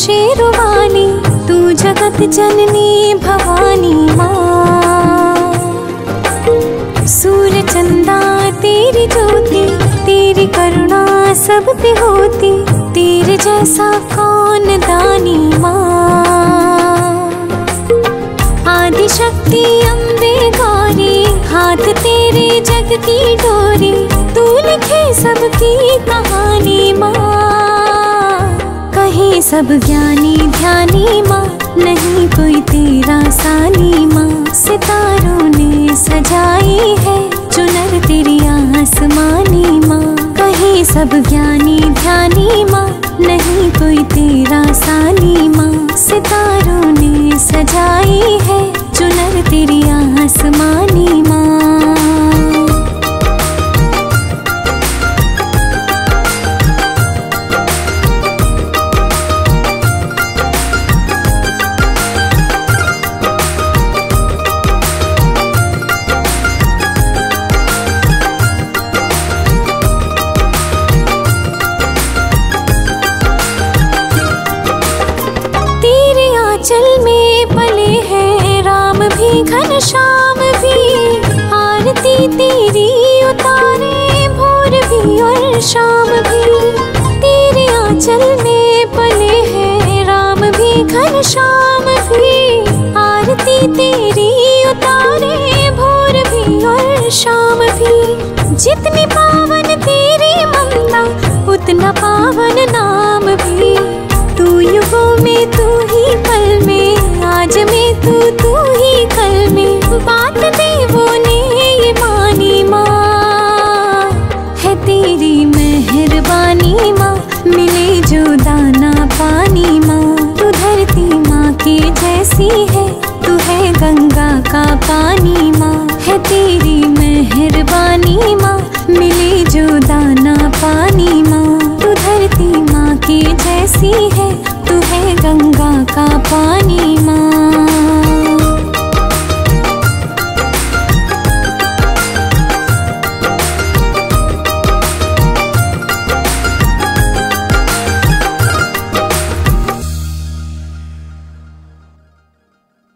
शेरवानी तू जगत जननी भवानी माँ। सूर चंदा तेरी ज्योति, तेरी करुणा सब पे होती, तेरे जैसा कौन दानी माँ। आदिशक्ति अम्बे गौरी, हाथ तेरे जग की डोरी, तू लिखे सबकी कहानी माँ। कहीं सब ज्ञानी ध्यानी माँ, नहीं कोई तेरा सानी माँ। सितारों ने सजाई है चुनर तेरी आसमानी माँ। कहीं सब ज्ञानी ध्यानी माँ, नहीं कोई तेरा सानी माँ। सितारों ने सजाई है चुनर तेरी आसमानी माँ। चल में पले हैं राम भी घन श्याम भी, आरती तेरी उतारे भोर भी और शाम भी। तेरे आंचल में पले हैं राम भी घन श्याम भी, आरती तेरी उतारे भोर भी और शाम भी। जितनी पावन तेरी ममता उतना पावन नाम भी। तू युगों में तू ही पल में, आज में तू ही कल में। बात देवों ने ये मानी माँ, है तेरी मेहरबानी माँ। मिले जो दाना पानी माँ, तू धरती माँ के जैसी है, तू है गंगा का पानी माँ। है तेरी मेहरबानी माँ, मिले जो दाना पानी माँ। तू धरती माँ के जैसी है, तू है गंगा का पानी।